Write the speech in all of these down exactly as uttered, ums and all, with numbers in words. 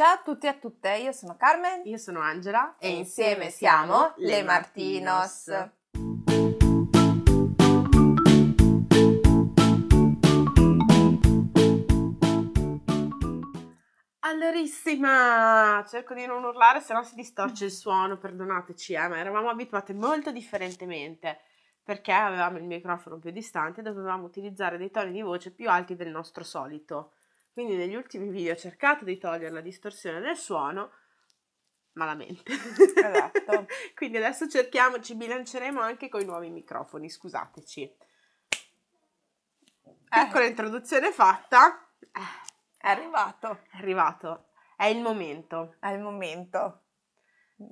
Ciao a tutti e a tutte, io sono Carmen, io sono Angela e insieme siamo le Martinos. Allorissima, cerco di non urlare, se no si distorce il suono, perdonateci, eh, ma eravamo abituate molto differentemente perché avevamo il microfono più distante e dovevamo utilizzare dei toni di voce più alti del nostro solito. Quindi negli ultimi video ho cercato di togliere la distorsione del suono, malamente. Esatto. Quindi adesso cerchiamo, ci bilanceremo anche con i nuovi microfoni, scusateci. Ecco, eh. l'introduzione fatta. È arrivato. È arrivato. È il momento. È il momento.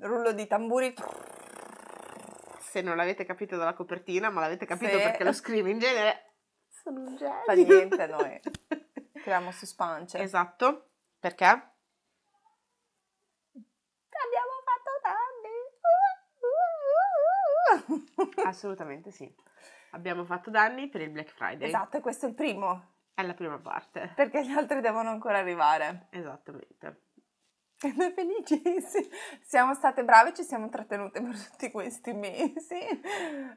Rullo di tamburi. Se non l'avete capito dalla copertina, ma l'avete capito Se... perché lo scrivo in genere. Sono un genio. Fa niente, noi. Creiamo suspense. Esatto. Perché? Abbiamo fatto danni. Assolutamente sì. Abbiamo fatto danni per il Black Friday. Esatto, e questo è il primo. È la prima parte. Perché gli altri devono ancora arrivare. Esattamente. E noi felici, sì. Siamo state brave, ci siamo trattenute per tutti questi mesi. E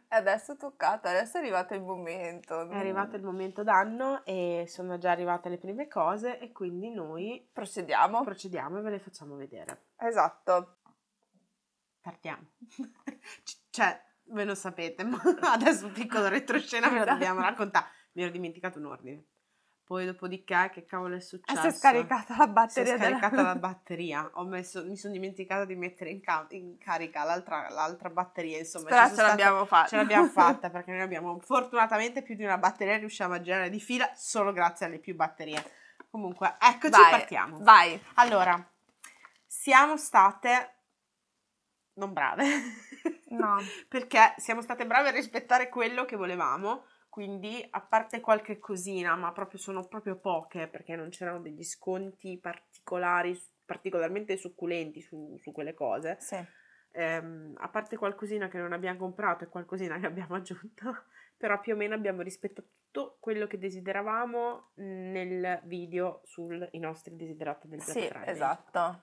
adesso è toccato, adesso è arrivato il momento. È arrivato il momento d'anno e sono già arrivate le prime cose e quindi noi procediamo. Procediamo e ve le facciamo vedere. Esatto. Partiamo. C- cioè, ve lo sapete, ma adesso un piccolo retroscena ve lo dobbiamo raccontare. Mi ero dimenticato un ordine. Poi dopodiché che cavolo è successo? Eh, si è scaricata la batteria. Si è scaricata della... la batteria. Ho messo, mi sono dimenticata di mettere in, ca in carica l'altra, l'altra batteria. Insomma, però ce, ce l'abbiamo fatta. Ce l'abbiamo fatta perché noi abbiamo fortunatamente più di una batteria e riusciamo a girare di fila solo grazie alle più batterie. Comunque, eccoci, vai, partiamo. Vai. Allora, siamo state non brave. No. Perché siamo state brave a rispettare quello che volevamo. Quindi, a parte qualche cosina, ma proprio sono proprio poche, perché non c'erano degli sconti particolari, particolarmente succulenti su, su quelle cose. Sì. Ehm, a parte qualcosina che non abbiamo comprato e qualcosina che abbiamo aggiunto, però più o meno abbiamo rispettato tutto quello che desideravamo nel video sui nostri desiderati del Black Friday. Sì, esatto.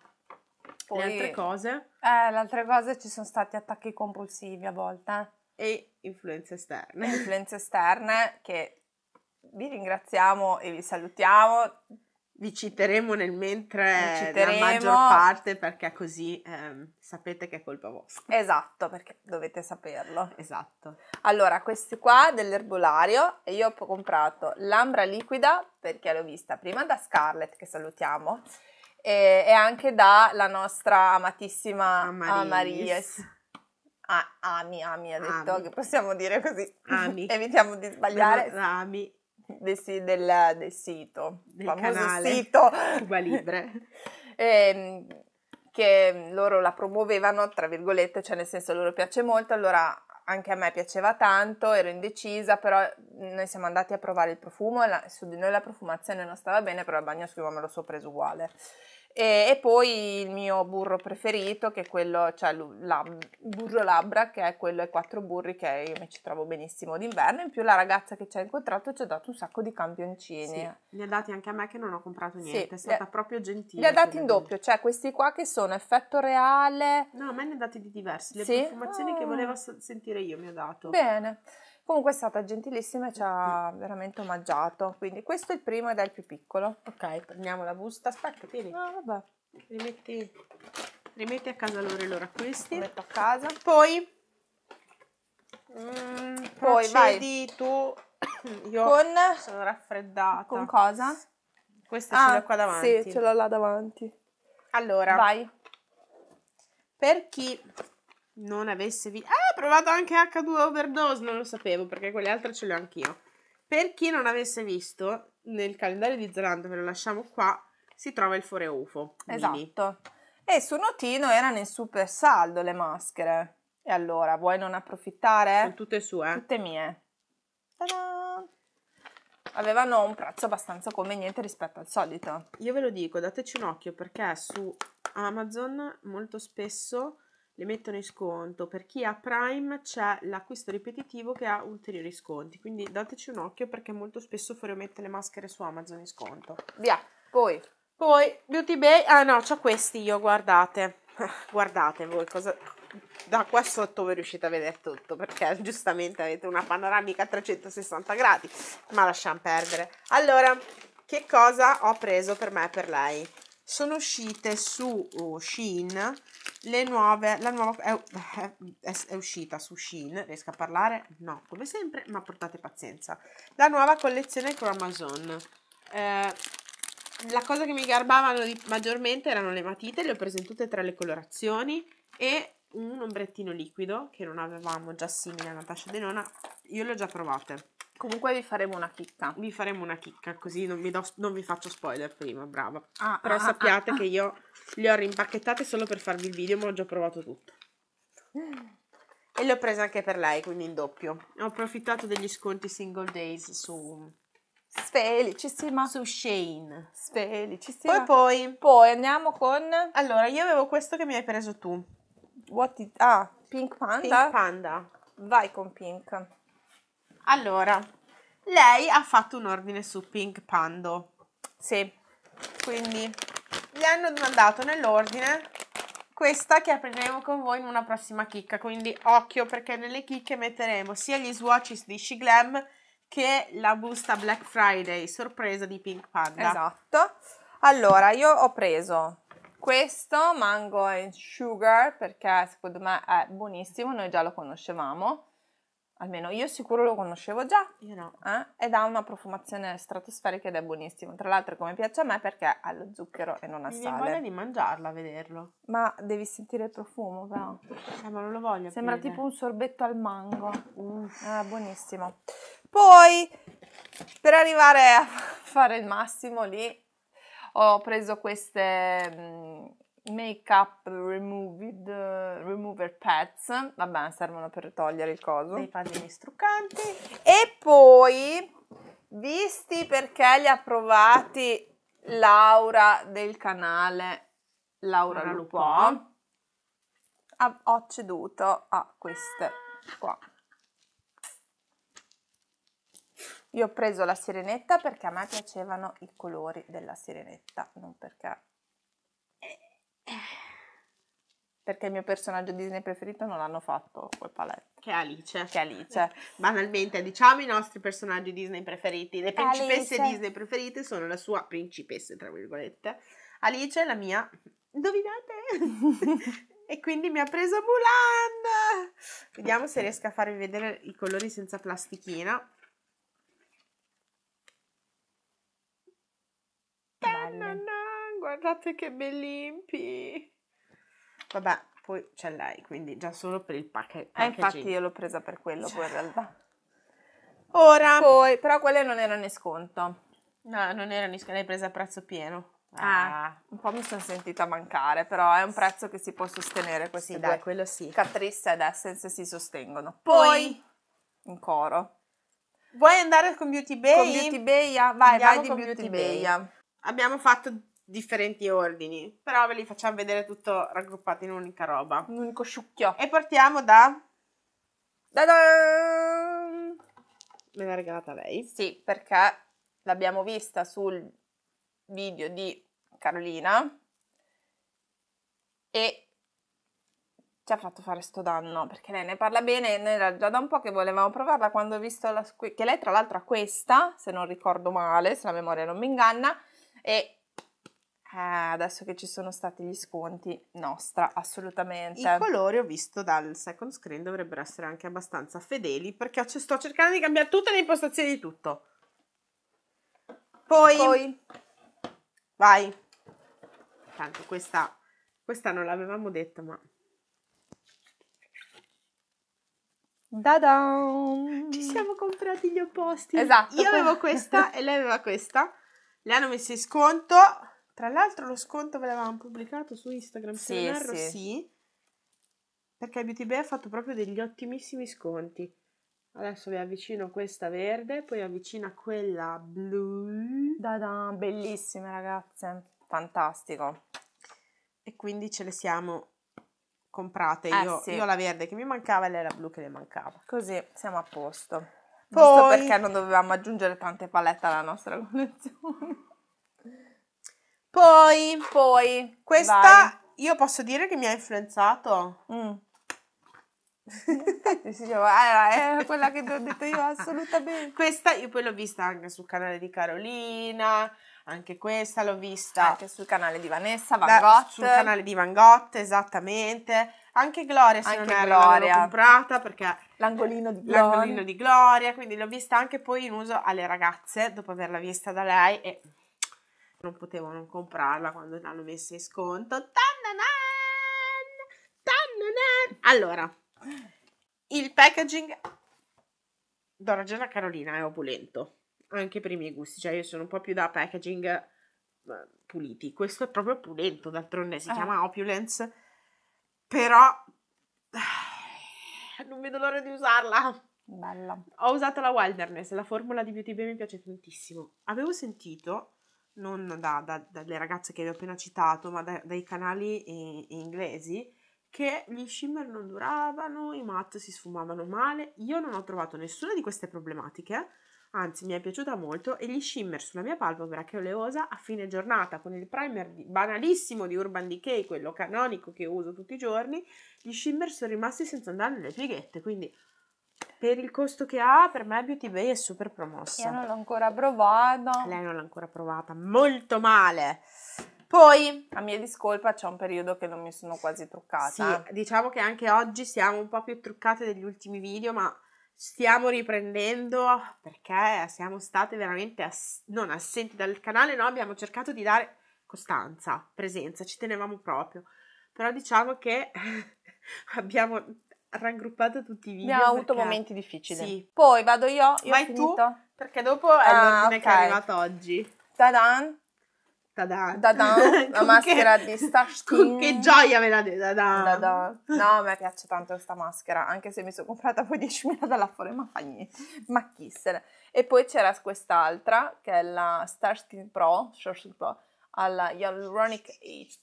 Poi, le altre cose? Eh, le altre cose ci sono stati attacchi compulsivi a volte. E influenze esterne. Influenze esterne che vi ringraziamo e vi salutiamo. Vi citeremo nel mentre citeremo. La maggior parte perché così ehm, sapete che è colpa vostra. Esatto, perché dovete saperlo. Esatto. Allora, questi qua dell'erbolario, io ho comprato l'ambra liquida perché l'ho vista prima da Scarlett, che salutiamo, e, e anche dalla nostra amatissima Amaris. Amaris. Ah, ami, ami, ha detto ami. Che possiamo dire così, ami. Evitiamo di sbagliare, ami. Del, del, del sito, del famoso canale sito Cuba Libre, e, che loro la promuovevano, tra virgolette, cioè nel senso loro piace molto, allora anche a me piaceva tanto, ero indecisa, però noi siamo andati a provare il profumo, la, su di noi la profumazione non stava bene, però al bagnoschiuma me lo so preso uguale. E, e poi il mio burro preferito, che è quello, cioè la burro labbra, che è quello ai quattro burri, che io mi ci trovo benissimo d'inverno. In più la ragazza che ci ha incontrato ci ha dato un sacco di campioncini. Sì, li ha dati anche a me che non ho comprato niente, sì, è stata le, proprio gentile. Li ha dati in doppio, cioè questi qua che sono effetto reale. No, a me ne ha dati di diversi, le sì? profumazioni oh. che volevo sentire io mi ha dato. Bene, comunque è stata gentilissima e ci ha veramente omaggiato. Quindi questo è il primo ed è il più piccolo. Ok, prendiamo la busta. Aspetta, tieni. Ah, vabbè. Rimetti, rimetti a casa loro e loro a questi. Metto a casa. Poi, mm, poi vai tu. Io con, sono raffreddata. Con cosa? Questa ah, ce l'ho qua davanti. Sì, ce l'ho là davanti. Allora, vai. Per chi... non avesse visto... Ah, ho provato anche acca due Overdose, non lo sapevo, perché quelle altre ce le ho anch'io. Per chi non avesse visto, nel calendario di Zalando, ve lo lasciamo qua, si trova il Fore UFO. Esatto. E su Notino erano in super saldo le maschere. E allora, vuoi non approfittare? Sono tutte sue. Tutte mie. Ta-da! Avevano un prezzo abbastanza conveniente rispetto al solito. Io ve lo dico, dateci un occhio, perché su Amazon molto spesso... le mettono in sconto, per chi ha Prime c'è l'acquisto ripetitivo che ha ulteriori sconti, quindi dateci un occhio perché molto spesso fuori mette le maschere su Amazon in sconto. Via, poi Poi Beauty Bay, ah no, c'ho questi io, guardate, guardate voi cosa... Da qua sotto voi riuscite a vedere tutto, perché giustamente avete una panoramica a trecentosessanta gradi, ma lasciamo perdere. Allora, che cosa ho preso per me e per lei? Sono uscite su uh, Shein le nuove, la nuova è, è, è uscita su Shein, riesco a parlare? No, come sempre, ma portate pazienza. La nuova collezione con Amazon. Eh, la cosa che mi garbavano di, maggiormente erano le matite, le ho prese in tutte e tre le colorazioni, e un ombrettino liquido che non avevamo, già simile a Natasha Denona, io le ho già provate. Comunque vi faremo una chicca. Vi faremo una chicca, così non vi, do, non vi faccio spoiler prima, brava. Ah, però ah, sappiate ah, ah. che io le ho rimpacchettate solo per farvi il video, ma ho già provato tutto. E le ho prese anche per lei, quindi in doppio. Ho approfittato degli sconti Single Days su... Felicissima. Su Shein. Felicissima. Poi poi... Poi andiamo con... Allora, io avevo questo che mi hai preso tu. What is... Ah, Pink Panda? Pink Panda. Vai con Pink. Allora, lei ha fatto un ordine su Pink Panda. Sì. Quindi le hanno mandato nell'ordine questa che apriremo con voi in una prossima chicca. Quindi occhio, perché nelle chicche metteremo sia gli swatches di She Glam che la busta Black Friday, sorpresa di Pink Panda. Esatto. Allora, io ho preso questo Mango and Sugar perché secondo me è buonissimo, noi già lo conoscevamo. Almeno io sicuro lo conoscevo già. Io no. Eh? Ed ha una profumazione stratosferica ed è buonissimo. Tra l'altro, come piace a me, perché ha lo zucchero e non ha sale. Mi viene voglia di mangiarla a vederlo. Ma devi sentire il profumo, però. Eh, ma non lo voglio. Sembra aprire. Tipo un sorbetto al mango. Mm. Eh, buonissimo. Poi, per arrivare a fare il massimo lì, ho preso queste... Mh, Make up removed, uh, remover pads, vabbè, servono per togliere il coso, dei pallini struccanti. E poi, visti perché li ha provati Laura del canale Laura Lupò, ho ceduto a queste qua. Io ho preso la sirenetta perché a me piacevano i colori della sirenetta, non perché... Perché il mio personaggio Disney preferito non l'hanno fatto col paletto. Che è Alice. Che è Alice. Banalmente, diciamo, i nostri personaggi Disney preferiti. Le principesse Alice. Disney preferite sono la sua principessa, tra virgolette. Alice è la mia... Indovinate? E quindi mi ha preso Mulan! Vediamo se riesco a farvi vedere i colori senza plastichina. Guardate che bellimpi! Vabbè, poi c'è lei, quindi già solo per il packaging. Eh, infatti io l'ho presa per quello, cioè. Poi in realtà. Ora... Poi, però quelle non erano in sconto. No, non erano in sconto, l'hai presa a prezzo pieno. Ah, ah. Un po' mi sono sentita mancare, però è un prezzo che si può sostenere così. Sì, dai, quello sì. Catrice ed Essence si sostengono. Poi, un coro. Vuoi andare con Beauty Bay? Con Beauty Bay? Vai, Andiamo vai di con Beauty, Beauty Bay. Bay. Abbiamo fatto... differenti ordini, però ve li facciamo vedere tutto raggruppato in un'unica roba, un unico sciucchio. E partiamo da... Ta-da! Me l'ha regalata lei? Sì, perché l'abbiamo vista sul video di Carolina e ci ha fatto fare sto danno, perché lei ne parla bene e noi era già da un po' che volevamo provarla, quando ho visto la... che lei tra l'altro ha questa, se non ricordo male, se la memoria non mi inganna, e Eh, adesso che ci sono stati gli sconti, nostra, assolutamente. I colori ho visto dal second screen dovrebbero essere anche abbastanza fedeli, perché sto cercando di cambiare tutte le impostazioni di tutto. Poi, Poi. vai. Tanto questa, questa non l'avevamo detta, ma... Ta-da! Ci siamo comprati gli opposti. Esatto. Io avevo questa e lei aveva questa. Le hanno messo in sconto... Tra l'altro lo sconto ve l'avevamo pubblicato su Instagram, se non erro, sì, sì, perché Beauty Bay ha fatto proprio degli ottimissimi sconti. Adesso vi avvicino questa verde, poi avvicina quella blu. Da-da, bellissime ragazze, fantastico. E quindi ce le siamo comprate, eh, io, sì. io la verde che mi mancava e lei la blu che le mancava. Così siamo a posto. Poi... Giusto perché non dovevamo aggiungere tante palette alla nostra collezione. Poi, Poi questa vai. Io posso dire che mi ha influenzato. Mm. Allora, era quella che ti ho detto io, assolutamente. Questa io poi l'ho vista anche sul canale di Carolina, anche questa l'ho vista anche sul canale di Vanessa Van Gogh, sul canale di Van Gogh, esattamente. Anche Gloria, se anche non è, l'avevo comprata perché l'angolino di Gloria, l'angolino di Gloria, quindi l'ho vista anche poi in uso alle ragazze dopo averla vista da lei e non potevo non comprarla quando l'hanno messa in sconto. Tananan, tananan. Allora, il packaging, do ragione a Carolina, è opulento anche per i miei gusti, cioè io sono un po' più da packaging puliti, questo è proprio opulento, d'altronde si eh. chiama opulence, però non vedo l'ora di usarla. Bella. Ho usato la Wilderness, la formula di Beauty Bay mi piace tantissimo, avevo sentito non da, da, dalle ragazze che vi ho appena citato ma da, dai canali in, in inglesi che gli shimmer non duravano, i matte si sfumavano male, io non ho trovato nessuna di queste problematiche, anzi mi è piaciuta molto, e gli shimmer sulla mia palpebra che è oleosa a fine giornata con il primer di, banalissimo di Urban Decay, quello canonico che uso tutti i giorni, gli shimmer sono rimasti senza andare nelle pieghette, quindi per il costo che ha per me Beauty Bay è super promossa. Io non l'ho ancora provata. Lei non l'ha ancora provata, molto male. Poi, a mia discolpa, c'è un periodo che non mi sono quasi truccata. Sì, diciamo che anche oggi siamo un po' più truccate degli ultimi video, ma stiamo riprendendo perché siamo state veramente ass non assenti dal canale, no? Abbiamo cercato di dare costanza, presenza, ci tenevamo proprio. Però diciamo che abbiamo raggruppato tutti i video. Abbiamo perché... avuto momenti difficili. Sì. Poi vado io, io vai ho finito. Tu, perché dopo è ah, l'ordine okay. che è arrivato oggi. Ta-dan! Dadan. Dadan, la maschera che, di Stashin. Che gioia me la dai, Dadan. Dadan. No, a me piace tanto questa maschera, anche se mi sono comprata poi diecimila dalla Fole, ma fa niente, ma chissene. E poi c'era quest'altra, che è la Stashin Pro, Pro, alla Hyaluronic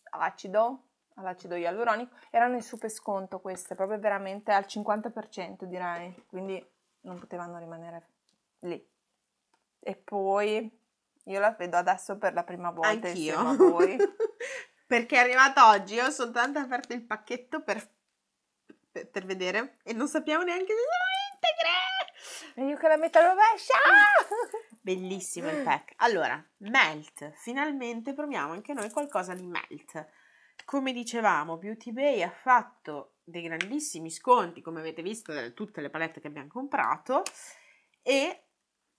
Acido, all'acido ialuronico, erano in super sconto queste, proprio veramente al cinquanta per cento direi, quindi non potevano rimanere lì. E poi... io la vedo adesso per la prima volta insieme a voi. Perché è arrivata oggi, io ho soltanto aperto il pacchetto per, per, per vedere e non sappiamo neanche se sono integre. Io che la metto a rovescia! Bellissimo il pack. Allora, Melt. Finalmente proviamo anche noi qualcosa di Melt. Come dicevamo, Beauty Bay ha fatto dei grandissimi sconti, come avete visto, da tutte le palette che abbiamo comprato e...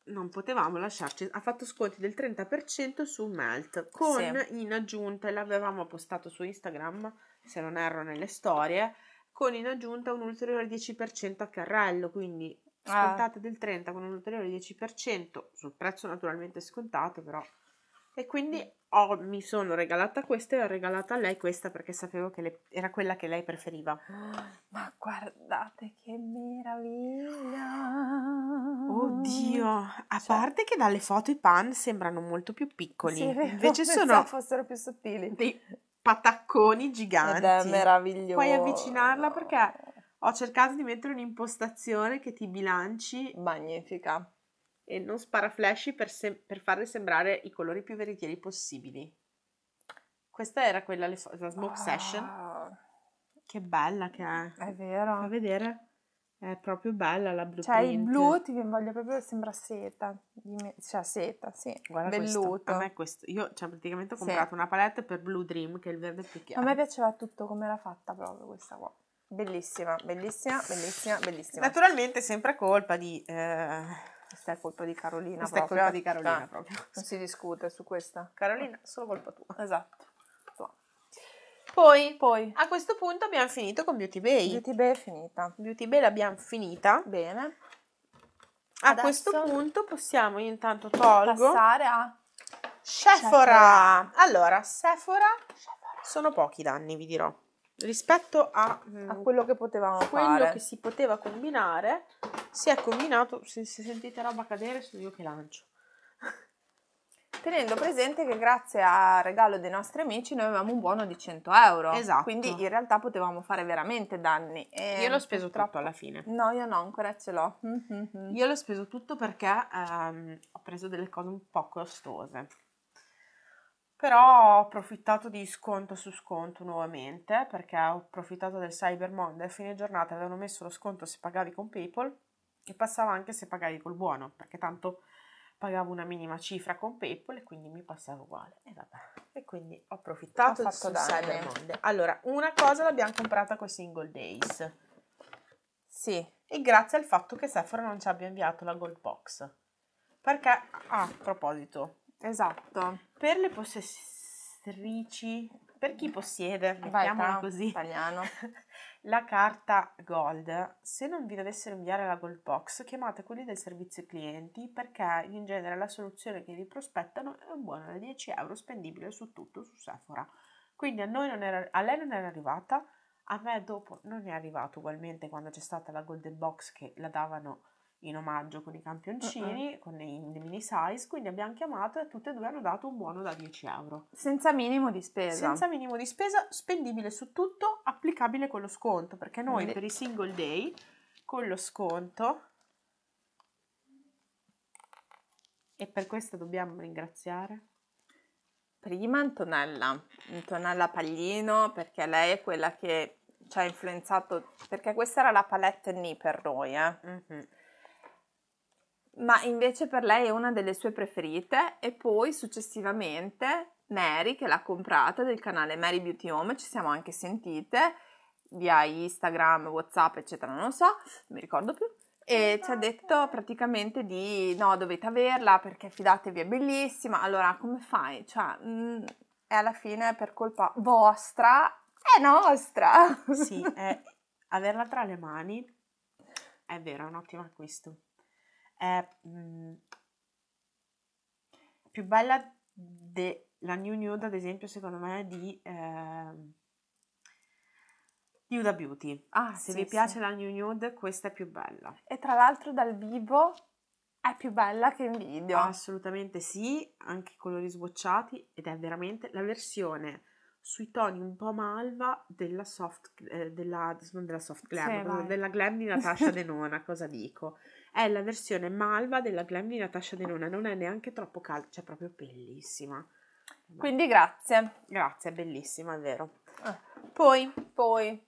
non potevamo lasciarci, ha fatto sconti del trenta per cento su Melt con sì. in aggiunta, e l'avevamo postato su Instagram se non erro nelle storie, con in aggiunta un ulteriore dieci per cento a carrello, quindi scontate ah. del trenta per cento con un ulteriore dieci per cento sul prezzo naturalmente scontato però, e quindi ho, mi sono regalata questa e ho regalata a lei questa perché sapevo che le, era quella che lei preferiva. Ma guardate che meraviglia! Oddio! A cioè, parte che dalle foto i pan sembrano molto più piccoli, sì, invece sono fossero più sottili. Dei patacconi giganti. Ed è meraviglioso. Puoi avvicinarla perché ho cercato di mettere un'impostazione che ti bilanci. Magnifica. E non spara flash per, per farle sembrare i colori più veritieri possibili. Questa era quella, la Smoke ah, Session. Che bella che è. È vero. A vedere. È proprio bella la blu. Cioè print. Il blu ti voglio proprio, sembra seta. Cioè seta, sì. Guarda questo. A me questo. Io cioè, praticamente ho comprato sì. una palette per Blue Dream, che è il verde più chiaro. A me piaceva tutto come era fatta proprio questa qua. Bellissima, bellissima, bellissima, bellissima. Naturalmente sempre colpa di... Eh... questa è colpa di Carolina. Questa proprio. È colpa di Carolina ah, proprio. Non si discute su questa. Carolina, solo colpa tua. Esatto. Tua. Poi, Poi, a questo punto abbiamo finito con Beauty Bay. Beauty Bay è finita. Beauty Bay l'abbiamo finita. Bene. A Adesso questo punto possiamo, io intanto tolgo, passare a Sephora. Allora, Sephora, Sephora. Sono pochi i danni, vi dirò. Rispetto a, mm, a quello che potevamo quello fare, quello che si poteva combinare, si è combinato. Se, se sentite roba cadere, sono io che lancio. Tenendo presente che, grazie al regalo dei nostri amici, noi avevamo un buono di cento euro. Esatto. Quindi in realtà potevamo fare veramente danni. E io l'ho speso purtroppo... tutto alla fine. No, io no, ancora ce l'ho. Mm-hmm. Io l'ho speso tutto perché um, ho preso delle cose un po' costose. però ho approfittato di sconto su sconto nuovamente, perché ho approfittato del Cyber Monday. A fine giornata avevano messo lo sconto se pagavi con PayPal e passava anche se pagavi col buono, perché tanto pagavo una minima cifra con PayPal e quindi mi passava uguale. E vabbè, e quindi ho approfittato del Cyber Monday. Allora, una cosa l'abbiamo comprata con Single Days. Sì, e grazie al fatto che Sephora non ci abbia inviato la Gold Box. Perché, ah, a proposito, esatto, per le possesstrici, per chi possiede, mettiamola così, italiano, la carta Gold, se non vi dovessero inviare la Gold Box, chiamate quelli del servizio clienti, perché in genere la soluzione che vi prospettano è un buono da dieci euro spendibile su tutto, su Sephora. Quindi a noi non era, a lei non era arrivata, a me dopo non è arrivato ugualmente quando c'è stata la Golden Box che la davano in omaggio con i campioncini, uh-uh. con i mini size, quindi abbiamo chiamato e tutte e due hanno dato un buono da dieci euro. Senza minimo di spesa. Senza minimo di spesa, spendibile su tutto, applicabile con lo sconto, perché noi quindi... per i Single Day, con lo sconto, e per questo dobbiamo ringraziare prima Antonella, Antonella Paglino, perché lei è quella che ci ha influenzato, perché questa era la palette N I per noi, eh. Mm-hmm. Ma invece per lei è una delle sue preferite, e poi successivamente Mary, che l'ha comprata, del canale Mary Beauty Home, ci siamo anche sentite via Instagram, WhatsApp eccetera, non lo so, non mi ricordo più, e ci ha detto praticamente di no, dovete averla perché fidatevi, è bellissima. Allora come fai? Cioè mh, è alla fine per colpa vostra, è nostra. Sì, è, averla tra le mani è vero, è un ottimo acquisto. È mh, più bella della New Nude, ad esempio, secondo me, di eh, Huda Beauty. Ah, se sì, vi piace sì. la New Nude, questa è più bella. E tra l'altro dal vivo è più bella che in video. Assolutamente sì, anche i colori sbocciati, ed è veramente la versione sui toni un po' malva della soft, eh, della, non della soft glam, sì, della glam di Natasha Denona, cosa dico? È la versione malva della glam di Natasha Denona, non è neanche troppo calda, cioè proprio bellissima. Quindi grazie. Grazie, è bellissima, è vero. Ah. Poi, poi,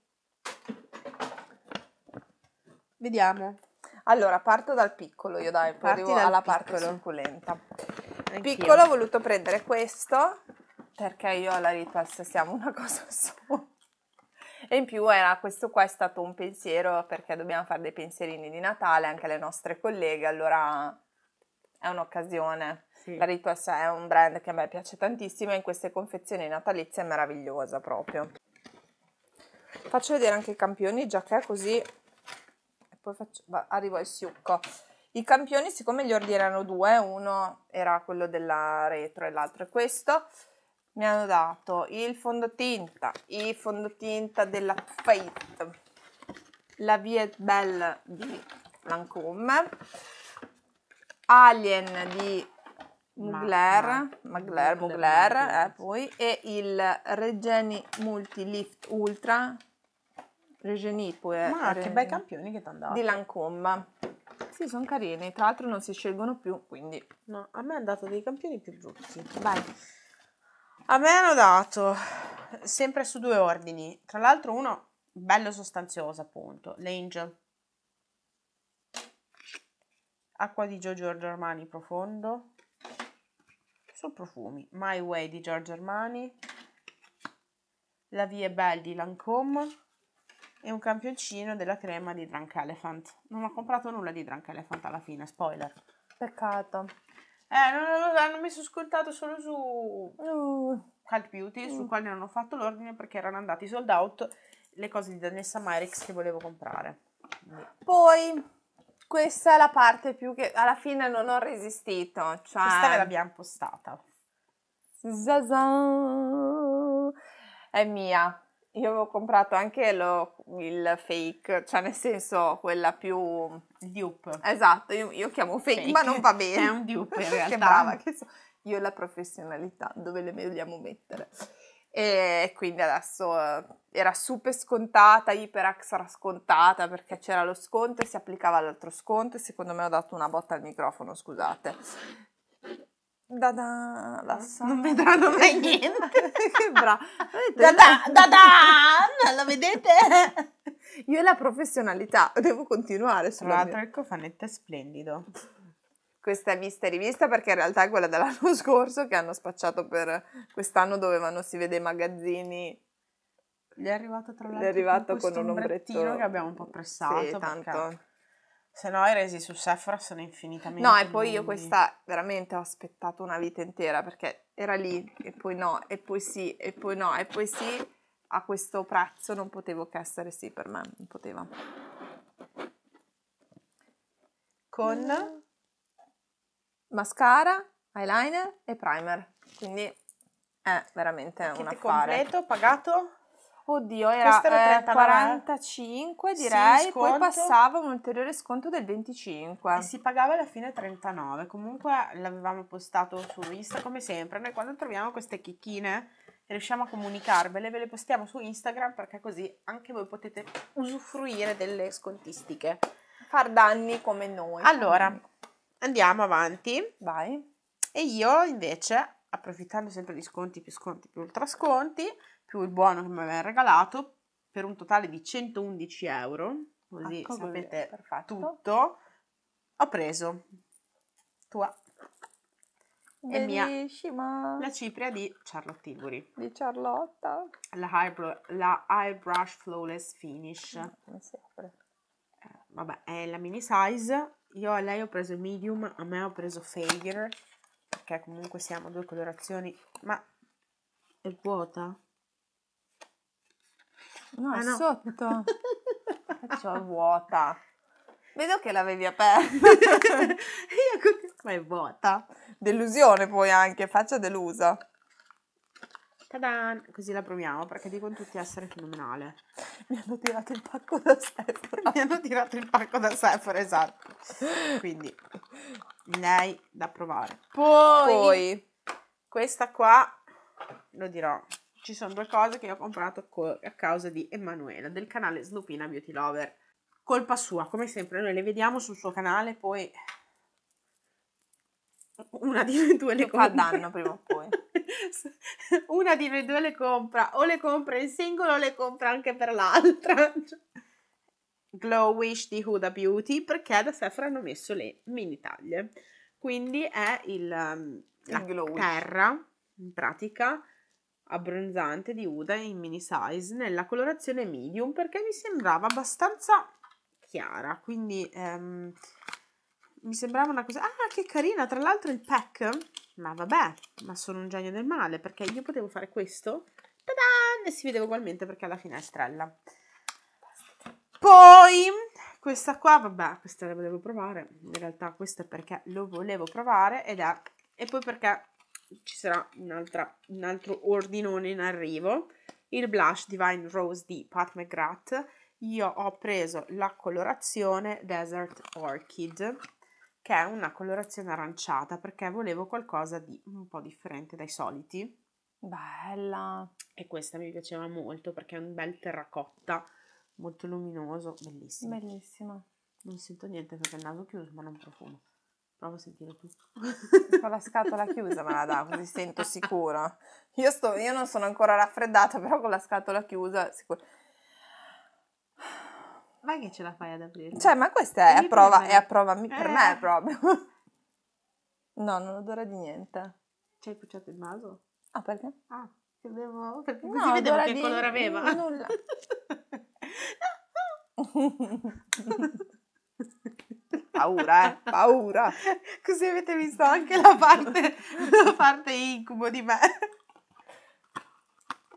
vediamo. Allora, parto dal piccolo, io dai, poi arrivo alla parte succulenta. Piccolo, ho voluto prendere questo, perché io alla Ritas siamo una cosa sola. E in più era, questo qua è stato un pensiero, perché dobbiamo fare dei pensierini di Natale anche alle nostre colleghe, allora è un'occasione. Sì. La Ritos è un brand che a me piace tantissimo, e in queste confezioni natalizie è meravigliosa proprio. Faccio vedere anche i campioni, già che è così, e poi faccio, va, arrivo al succo. I campioni, siccome gli ordinano due, uno era quello della retro e l'altro è questo, mi hanno dato il fondotinta, il fondotinta della Fate, la Vie Belle di Lancôme, Alien di Mugler, Mugler, Mugler, eh, poi, e il Regeni Multi Lift Ultra, Regeni poi è... Ma Regeni, che bei campioni che ti hanno dato! Di Lancôme. Sì, sono carini, tra l'altro non si scelgono più, quindi... No, a me hanno dato dei campioni più giusti. Vai! A me hanno dato, sempre su due ordini, tra l'altro uno bello sostanzioso appunto, l'Angel, acqua di Giorgio Armani profondo, su profumi, My Way di Giorgio Armani, la Vie Belle di Lancôme e un campioncino della crema di Drunk Elephant. Non ho comprato nulla di Drunk Elephant alla fine, spoiler. Peccato. Eh, non lo, hanno messo scontato solo su uh, Cult Beauty, uh. sul quale non ho fatto l'ordine perché erano andati sold out le cose di Vanessa Myricks che volevo comprare. Poi questa è la parte più che alla fine non ho resistito, cioè questa ve l'abbiamo postata. Zazan! È mia. Io avevo comprato anche lo, il fake, cioè nel senso quella più... dupe. Esatto, io, io chiamo fake, fake, ma non va bene. È un dupe in realtà. Che brava che so. Io la professionalità, dove le vogliamo mettere? E quindi adesso era super scontata, Hyperax era scontata perché c'era lo sconto e si applicava l'altro sconto, e secondo me ho dato una botta al microfono, scusate. Da da, la sa. Non vedrà mai niente. Che bravo. Da da, da da, lo vedete? Io e la professionalità, devo continuare. Tra l'altro il cofanetto è splendido. Questa è vista e rivista perché in realtà è quella dell'anno scorso che hanno spacciato per quest'anno, dovevano si vede i magazzini. Gli è arrivato tra l'altro. Gli è arrivato con, con un ombrettino che abbiamo un po' pressato. Sì, tanto. Se no i resi su Sephora sono infinitamente... No, e poi lunghi. Io questa veramente ho aspettato una vita intera, perché era lì, e poi no, e poi sì, e poi no, e poi sì, a questo prezzo non potevo che essere sì per me, non poteva. Con mascara, eyeliner e primer, quindi è veramente un affare. Kit completo, pagato? Oddio, era, era eh, quarantacinque direi, sì, poi passava un ulteriore sconto del venticinque. E si pagava alla fine trentanove, comunque l'avevamo postato su Insta come sempre. Noi quando troviamo queste chicchine riusciamo a comunicarvele, ve le postiamo su Instagram perché così anche voi potete usufruire delle scontistiche. Far danni come noi. Allora, quindi andiamo avanti. Vai. E io invece, approfittando sempre di sconti, più sconti, più ultra sconti, più il buono che mi aveva regalato, per un totale di centoundici euro, così ecco, sapete tutto, ho preso tua e mia la cipria di Charlotte Tilbury, di Charlotta, la, eyebrow, la Eyebrush Flawless Finish, no, non si apre. Eh, vabbè, è la mini size, io a lei ho preso medium, a me ho preso fair, perché comunque siamo due colorazioni, ma è vuota? No, ah, è no. Sotto. Faccio vuota. Vedo che l'avevi aperta. Ma è vuota. Delusione poi anche, faccia delusa. Ta-da! Così la proviamo, perché dicono tutti essere fenomenale. Mi hanno tirato il pacco da Sephora. Mi hanno tirato il pacco da Sephora, esatto. Quindi, lei da provare. Poi, poi questa qua, lo dirò. Ci sono due cose che io ho comprato a causa di Emanuela, del canale Snupina Beauty Lover. Colpa sua, come sempre, noi le vediamo sul suo canale, poi una di noi due le compra. Fa danno prima o poi. Una di noi due le compra, o le compra in singolo o le compra anche per l'altra. Glow Wish di Huda Beauty, perché da Sephora hanno messo le mini taglie. Quindi è il, la Glow terra, Wish. In pratica, abbronzante di Huda in mini size nella colorazione medium, perché mi sembrava abbastanza chiara, quindi ehm, mi sembrava una cosa, ah che carina, tra l'altro il pack, ma vabbè, ma sono un genio del male, perché io potevo fare questo, ta-da! E si vedeva ugualmente perché alla finestrella. Poi questa qua, vabbè, questa la volevo provare, in realtà questa è perché lo volevo provare ed è, e poi perché ci sarà un'altra, un altro ordinone in arrivo, il blush Divine Rose di Pat McGrath. Io ho preso la colorazione Desert Orchid, che è una colorazione aranciata, perché volevo qualcosa di un po' differente dai soliti. Bella! E questa mi piaceva molto perché è un bel terracotta, molto luminoso, bellissimo. Bellissima. Non sento niente perché il naso è chiuso, ma non profumo. Provo a sentire tutto. Con la scatola chiusa me la dà, così sento sicura. Io, sto, io non sono ancora raffreddata, però con la scatola chiusa sicura. Ma che ce la fai ad aprire? Cioè, ma questa è a prova, è a prova eh. per me è proprio. No, non odora di niente. Ci hai pucciato il naso? Ah, perché? Ah, credevo, perché così no, vedevo che di... colore aveva. Nulla. Paura, eh? Paura. Così avete visto anche la parte, la parte incubo di me.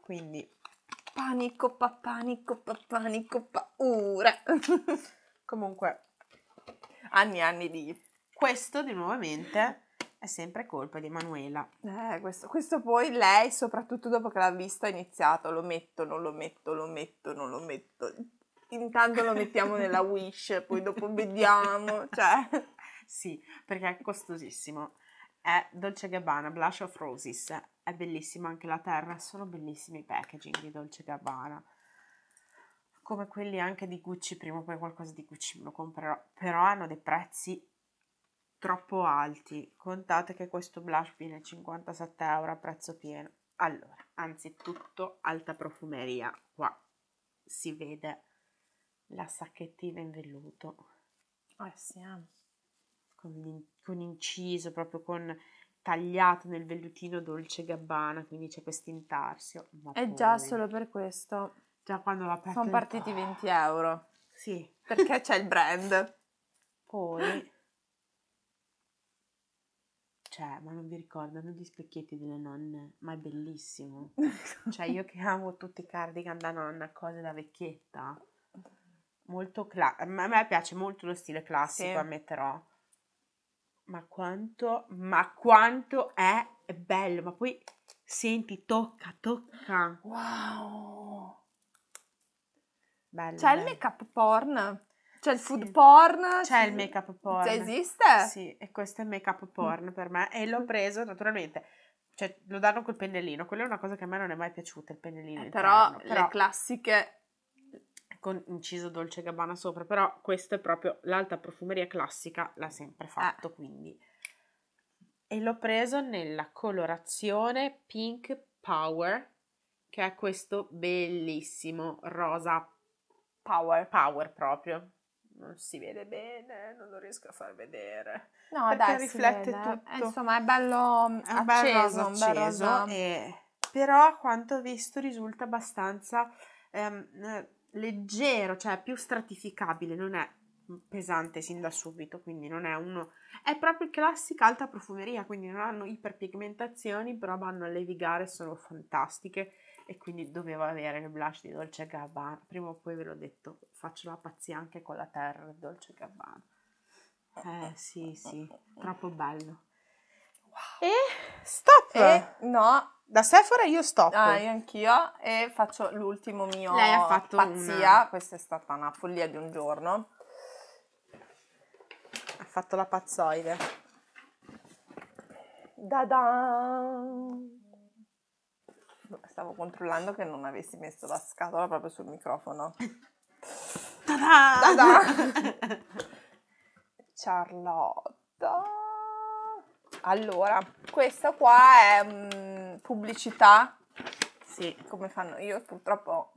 Quindi, panico, pa, panico, pa, panico, paura. Comunque, anni e anni di... Questo, di nuovamente, è sempre colpa di Emanuela. Eh, questo, questo poi lei, soprattutto dopo che l'ha visto, ha iniziato. Lo metto, non lo metto, lo metto, non lo metto... Intanto lo mettiamo nella Wish, poi dopo vediamo, cioè... Sì, perché è costosissimo. È Dolce and Gabbana, Blush of Roses. È bellissima anche la terra, sono bellissimi i packaging di Dolce and Gabbana. Come quelli anche di Gucci, prima o poi qualcosa di Gucci me lo comprerò. Però hanno dei prezzi troppo alti. Contate che questo blush viene cinquantasette euro a prezzo pieno. Allora, anzitutto alta profumeria, qua si vede la sacchettina in velluto, eh sì, eh. Con, con inciso, proprio con tagliato nel vellutino Dolce Gabbana, quindi c'è questo intarsio. E già solo per questo, già quando l'aperto sono partiti venti euro. Sì, perché c'è il brand. Poi, cioè, ma non vi ricordano gli specchietti delle nonne? Ma è bellissimo. Cioè, io che amo tutti i cardigan da nonna, cose da vecchietta, molto cla- a me piace molto lo stile classico, sì, ammetterò. Ma quanto, ma quanto è bello. Ma poi, senti, tocca, tocca. Wow. Bello, c'è bello. Il make-up porn. C'è il food, sì, porn. C'è, c'è il make-up porn. Già esiste? Sì, e questo è il make-up porn mm. per me. E l'ho preso, naturalmente, cioè, lo danno col pennellino. Quella è una cosa che a me non è mai piaciuta, il pennellino. Eh, però, però le classiche... con inciso Dolce Gabbana sopra, però questa è proprio l'alta profumeria classica, l'ha sempre fatto, ah. quindi. E l'ho preso nella colorazione Pink Power, che è questo bellissimo rosa power, power proprio. Non si vede bene, non lo riesco a far vedere. No, perché dai, riflette si vede tutto. Eh, insomma, è bello è un acceso, un bel rosa acceso. E... però, a quanto ho visto, risulta abbastanza... Ehm, leggero, cioè più stratificabile, non è pesante sin da subito, quindi non è uno, è proprio classica alta profumeria, quindi non hanno iperpigmentazioni, però vanno a levigare, sono fantastiche, e quindi dovevo avere il blush di Dolce Gabbana, prima o poi ve l'ho detto, faccio la pazzia anche con la terra di Dolce Gabbana, eh sì sì, troppo bello. Wow. E stop! E no, da Sephora io stop. Ah, io anch'io, e faccio l'ultimo mio. Lei ha fatto pazzia, una... questa è stata una follia di un giorno. Ha fatto la pazzoide. Da-da! Stavo controllando che non avessi messo la scatola proprio sul microfono. Da-da! Da-da! Charlotte. Allora, questa qua è mh, pubblicità, sì, come fanno, io purtroppo,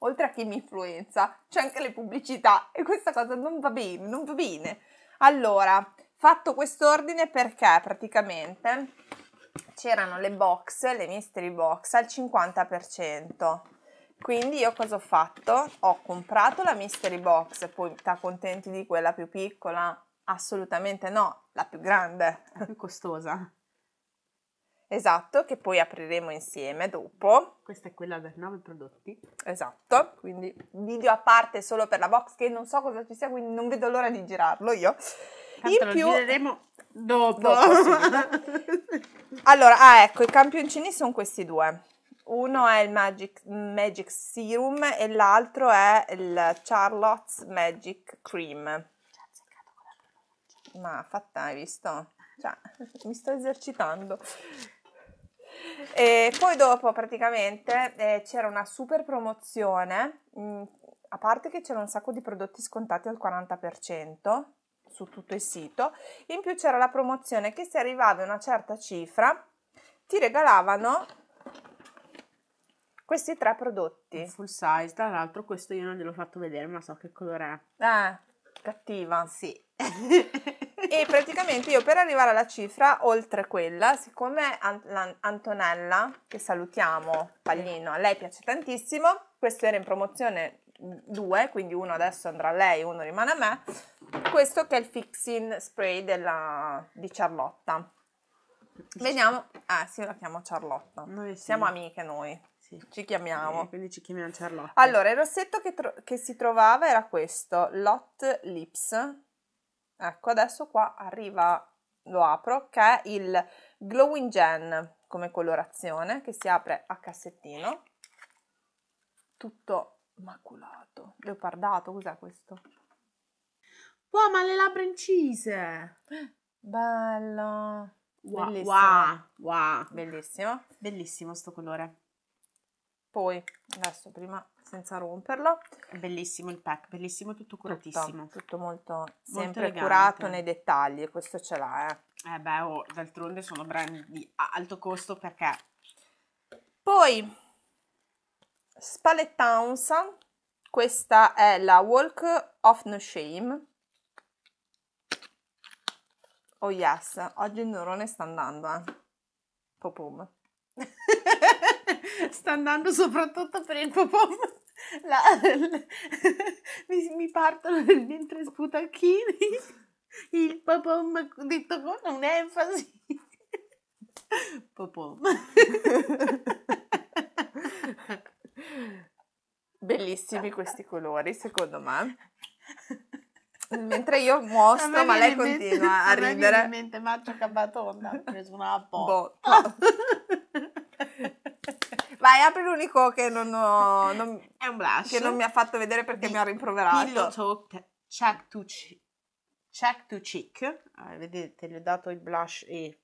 oltre a chi mi influenza, c'è anche le pubblicità, e questa cosa non va bene, non va bene. Allora, fatto quest'ordine perché praticamente c'erano le box, le mystery box al cinquanta per cento, quindi io cosa ho fatto? Ho comprato la mystery box, poi ti accontenti di quella più piccola? Assolutamente no, la più grande, la più costosa, esatto, che poi apriremo insieme dopo. Questa è quella per nove prodotti, esatto, quindi video a parte solo per la box, che non so cosa ci sia, quindi non vedo l'ora di girarlo io. Tanto in lo più gireremo dopo, dopo. Allora, ah, ecco, i campioncini sono questi due, uno è il Magic, Magic Serum e l'altro è il Charlotte's Magic Cream. Ma fatta, hai visto? Cioè, mi sto esercitando. E poi dopo praticamente eh, c'era una super promozione, mh, a parte che c'era un sacco di prodotti scontati al quaranta per cento su tutto il sito, in più c'era la promozione che se arrivavi a una certa cifra ti regalavano questi tre prodotti. Full size, tra l'altro questo io non gliel'ho fatto vedere, ma so che colore è. Eh, cattiva. Sì. E praticamente io per arrivare alla cifra oltre quella, siccome Antonella, che salutiamo, Paglino, a lei piace tantissimo, questo era in promozione due, quindi uno adesso andrà a lei, uno rimane a me, questo che è il fixing spray della, di Charlotta. Vediamo, ah sì, io la chiamo Charlotta, noi sì. Siamo amiche noi, sì. Ci chiamiamo, eh, quindi ci chiamiamo Charlotta. Allora, il rossetto che, che si trovava era questo, Lot Lips. Ecco, adesso qua arriva, lo apro, che è il Glowing Gen come colorazione, che si apre a cassettino, tutto maculato, leopardato, cos'è questo? Wow, ma le labbra incise! Bello! Wow, bellissimo. Wow, wow. Bellissimo. Bellissimo sto colore. Poi adesso prima senza romperlo, bellissimo il pack, bellissimo, tutto curatissimo, tutto, tutto molto sempre molto curato nei dettagli. Questo ce l'ha, eh, eh beh, oh, d'altronde sono brand di alto costo, perché poi Spalette Towns, questa è la Walk of No Shame. Oh yes, oggi il neurone sta andando, eh. Popom. Sta andando soprattutto per il popom. La, la, mi, mi partono nel ventre sputacchini. Il popom detto con un'enfasi. Popom. Bellissimi questi colori, secondo me. Mentre io mostro, ma lei continua a ridere. Mi mente Maccio Capatonda, ho preso una botta. Vai, apri l'unico che non ho, non, è un blush che non mi ha fatto vedere perché di, mi ha rimproverato. Pillow Talk Check to Cheek. Check to Cheek. Ah, vedete, gli ho dato il blush e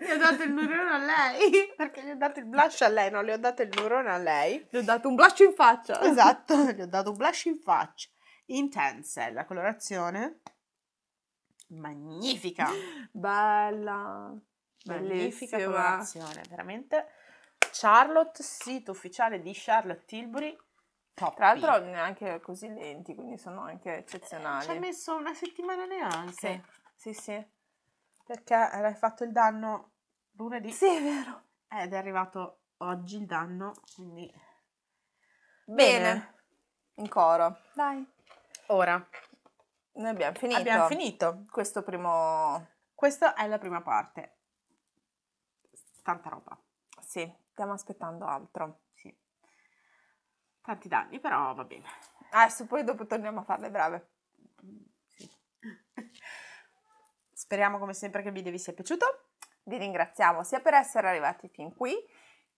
gli ho dato il neurone a lei, perché gli ho dato il blush a lei, no, le ho dato il neurone a lei, gli ho dato un blush in faccia, esatto, gli ho dato un blush in faccia. Intense la colorazione, magnifica, bella, magnifica colorazione, veramente. Charlotte, sito ufficiale di Charlotte Tilbury. Toppi. Tra l'altro neanche così lenti, quindi sono anche eccezionali. Ci ha messo una settimana neanche. Sì, sì, sì. Perché hai fatto il danno lunedì. Sì, è vero. Ed è arrivato oggi il danno, quindi... Bene. Bene. In coro. Dai. Ora. Noi abbiamo finito. Abbiamo finito. Questo primo... Questa è la prima parte. Tanta roba. Sì, stiamo aspettando altro. Sì. Tanti danni, però va bene. Adesso poi dopo torniamo a farle brave. Sì. Speriamo come sempre che il video vi sia piaciuto, vi ringraziamo sia per essere arrivati fin qui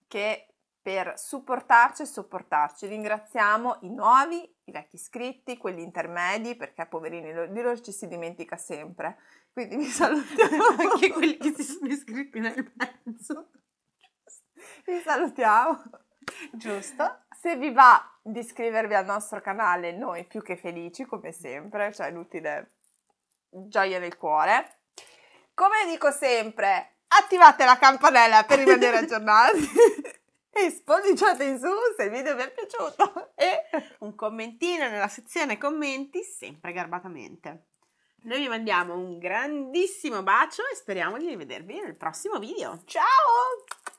che per supportarci e sopportarci, ringraziamo i nuovi, i vecchi iscritti, quelli intermedi, perché poverini di loro ci si dimentica sempre, quindi vi salutiamo anche quelli che si sono iscritti nel mezzo, vi salutiamo, giusto? Se vi va di iscrivervi al nostro canale, noi più che felici come sempre, cioè l'utile gioia del cuore. Come dico sempre, attivate la campanella per rimanere aggiornati e spolliciate in su se il video vi è piaciuto e un commentino nella sezione commenti, sempre garbatamente. Noi vi mandiamo un grandissimo bacio e speriamo di rivedervi nel prossimo video. Ciao!